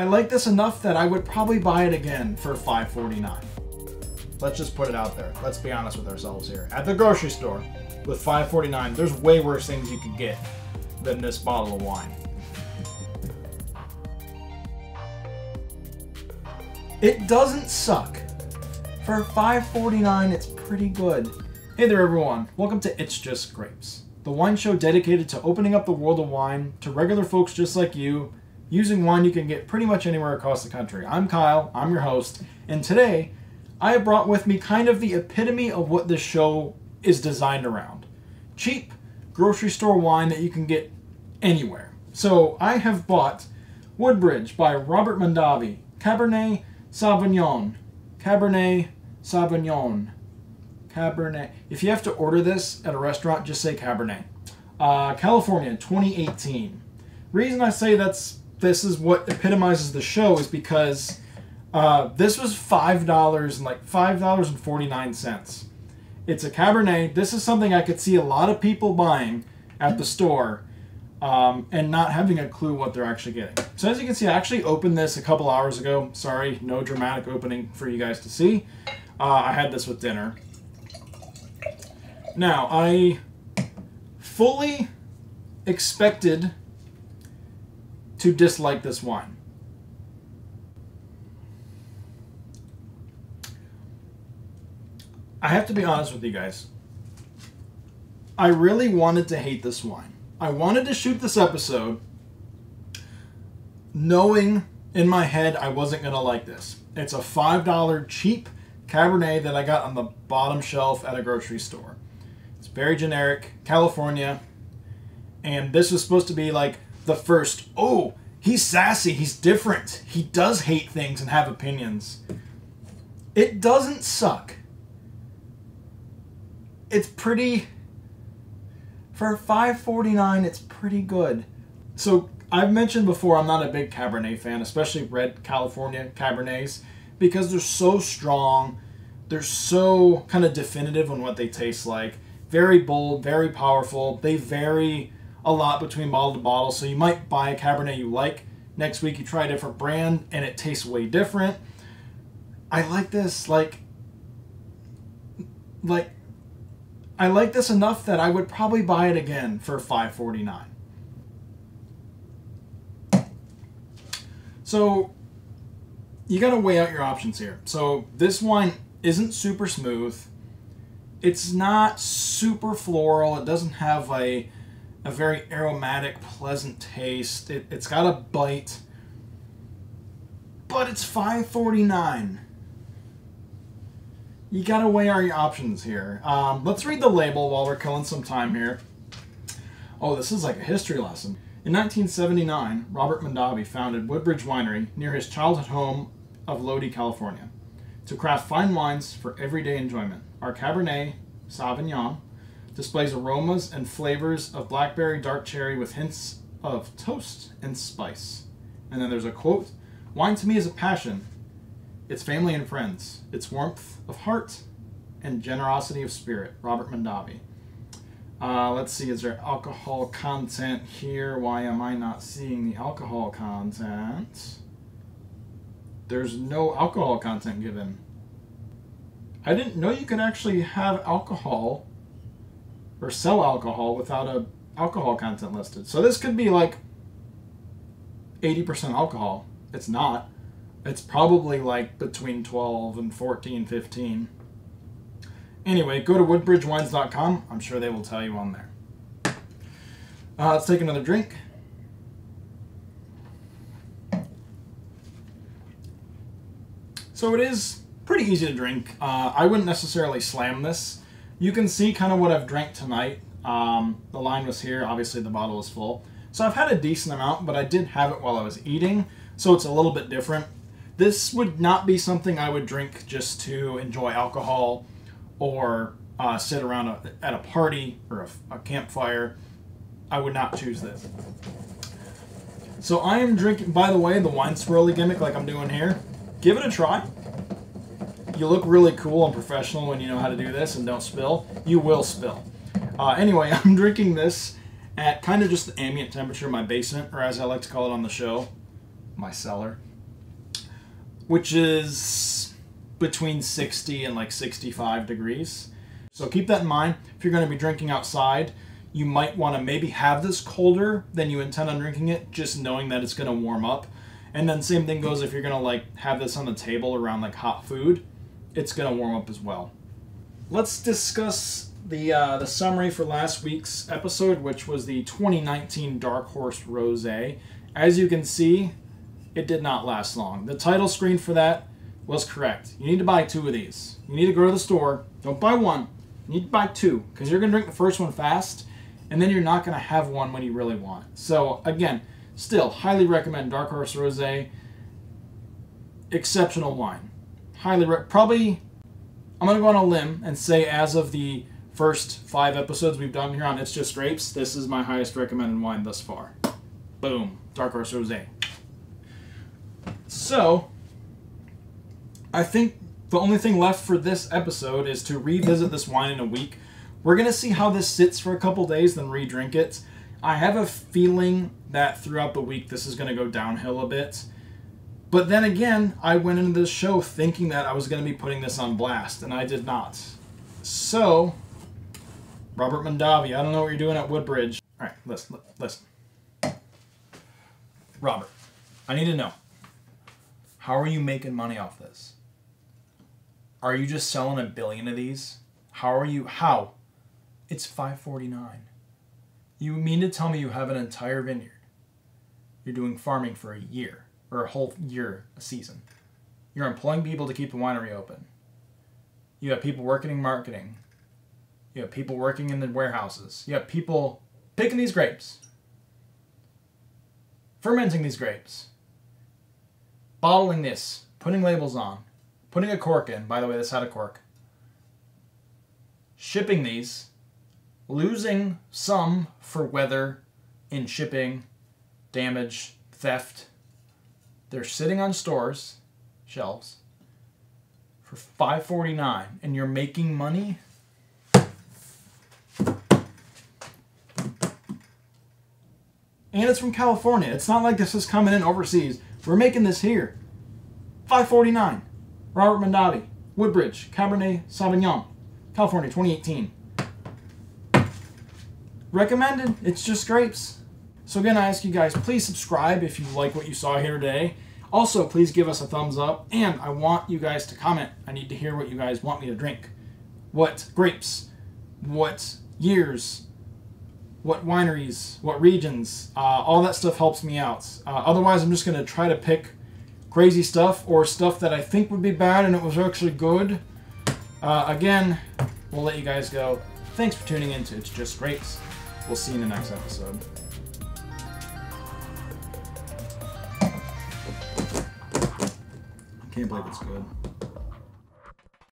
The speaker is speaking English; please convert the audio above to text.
I like this enough that I would probably buy it again for $5.49. Let's just put it out there. Let's be honest with ourselves here. At the grocery store, with $5.49, there's way worse things you could get than this bottle of wine. It doesn't suck. For $5.49, it's pretty good. Hey there everyone, welcome to It's Just Grapes, the wine show dedicated to opening up the world of wine to regular folks just like you, using wine you can get pretty much anywhere across the country. I'm Kyle, I'm your host, and today I have brought with me kind of the epitome of what this show is designed around. Cheap grocery store wine that you can get anywhere. So I have bought Woodbridge by Robert Mondavi, Cabernet Sauvignon, Cabernet Sauvignon, Cabernet. If you have to order this at a restaurant, just say Cabernet. California, 2018. Reason I say this is what epitomizes the show is because this was $5.49. It's a Cabernet. This is something I could see a lot of people buying at the store and not having a clue what they're actually getting. So as you can see, I actually opened this a couple hours ago. Sorry, no dramatic opening for you guys to see. I had this with dinner. Now, I fully expected to dislike this wine. I have to be honest with you guys. I really wanted to hate this wine. I wanted to shoot this episode knowing in my head I wasn't going to like this. It's a $5 cheap Cabernet that I got on the bottom shelf at a grocery store. It's very generic, California, and this was supposed to be like the first, oh, he's sassy, he's different, he does hate things and have opinions. It doesn't suck. It's pretty, for $5.49, it's pretty good. So I've mentioned before I'm not a big Cabernet fan, especially red California Cabernets, because they're so strong, they're so kind of definitive on what they taste like. Very bold, very powerful. They vary a lot between bottle to bottle, so you might buy a Cabernet you like. Next week you try a different brand and it tastes way different. I like this, I like this enough that I would probably buy it again for $5.49. So you gotta weigh out your options here. So this wine isn't super smooth. It's not super floral. It doesn't have a very aromatic, pleasant taste. It's got a bite, but it's $5.49. You gotta weigh our options here. Let's read the label while we're killing some time here. Oh, this is like a history lesson. In 1979, Robert Mondavi founded Woodbridge Winery near his childhood home of Lodi, California, to craft fine wines for everyday enjoyment. Our Cabernet Sauvignon displays aromas and flavors of blackberry, dark cherry with hints of toast and spice. And then there's a quote, "Wine to me is a passion. It's family and friends, it's warmth of heart and generosity of spirit." Robert Mondavi. Let's see, is there alcohol content here? Why am I not seeing the alcohol content? There's no alcohol content given. I didn't know you could actually have alcohol or sell alcohol without a alcohol content listed. So this could be like 80% alcohol. It's not. It's probably like between 12 and 14, 15. Anyway, go to woodbridgewines.com. I'm sure they will tell you on there. Let's take another drink. So it is pretty easy to drink. I wouldn't necessarily slam this. You can see kind of what I've drank tonight. The line was here. Obviously, the bottle is full. So I've had a decent amount, but I did have it while I was eating, so it's a little bit different. This would not be something I would drink just to enjoy alcohol or sit around at a party or a campfire. I would not choose this. So I am drinking, by the way, the wine swirly gimmick like I'm doing here. Give it a try. You look really cool and professional when you know how to do this and don't spill. You will spill. Anyway, I'm drinking this at kind of just the ambient temperature of my basement, or as I like to call it on the show, my cellar. which is between 60 and like 65 degrees. So keep that in mind. If you're going to be drinking outside, you might want to maybe have this colder than you intend on drinking it, just knowing that it's going to warm up. And then same thing goes if you're going to like have this on the table around like hot food, it's going to warm up as well. Let's discuss the summary for last week's episode, which was the 2019 Dark Horse Rosé. As you can see, it did not last long. The title screen for that was correct. You need to buy two of these. You need to go to the store. Don't buy one. You need to buy two, because you're going to drink the first one fast, and then you're not going to have one when you really want it. So again, still, highly recommend Dark Horse Rosé. Exceptional wine. Highly probably, I'm going to go on a limb and say as of the first 5 episodes we've done here on It's Just Grapes, this is my highest recommended wine thus far. Boom. Dark Horse Rosé. So, I think the only thing left for this episode is to revisit this wine in a week. We're going to see how this sits for a couple days, then re-drink it. I have a feeling that throughout the week this is going to go downhill a bit. But then again, I went into this show thinking that I was going to be putting this on blast, and I did not. So, Robert Mondavi, I don't know what you're doing at Woodbridge. All right, listen. Robert, I need to know. How are you making money off this? Are you just selling a billion of these? How are you? How? It's $5.49. You mean to tell me you have an entire vineyard? You're doing farming for a year, or a whole year, a season. You're employing people to keep the winery open. You have people working in marketing. You have people working in the warehouses. You have people picking these grapes, fermenting these grapes, bottling this, putting labels on, putting a cork in. By the way, this had a cork. Shipping these. Losing some for weather in shipping, damage, theft. They're sitting on stores, shelves, for $5.49, and you're making money? And it's from California. It's not like this is coming in overseas. We're making this here. $5.49. Robert Mondavi, Woodbridge, Cabernet Sauvignon, California, 2018. Recommended. It's Just Grapes. So again, I ask you guys, please subscribe if you like what you saw here today. Also, please give us a thumbs up, and I want you guys to comment. I need to hear what you guys want me to drink. What grapes? What years? What wineries? What regions? All that stuff helps me out. Otherwise, I'm just going to try to pick crazy stuff or stuff that I think would be bad and it was actually good. Again, we'll let you guys go. Thanks for tuning in to It's Just Grapes. We'll see you in the next episode. I can't believe it's good.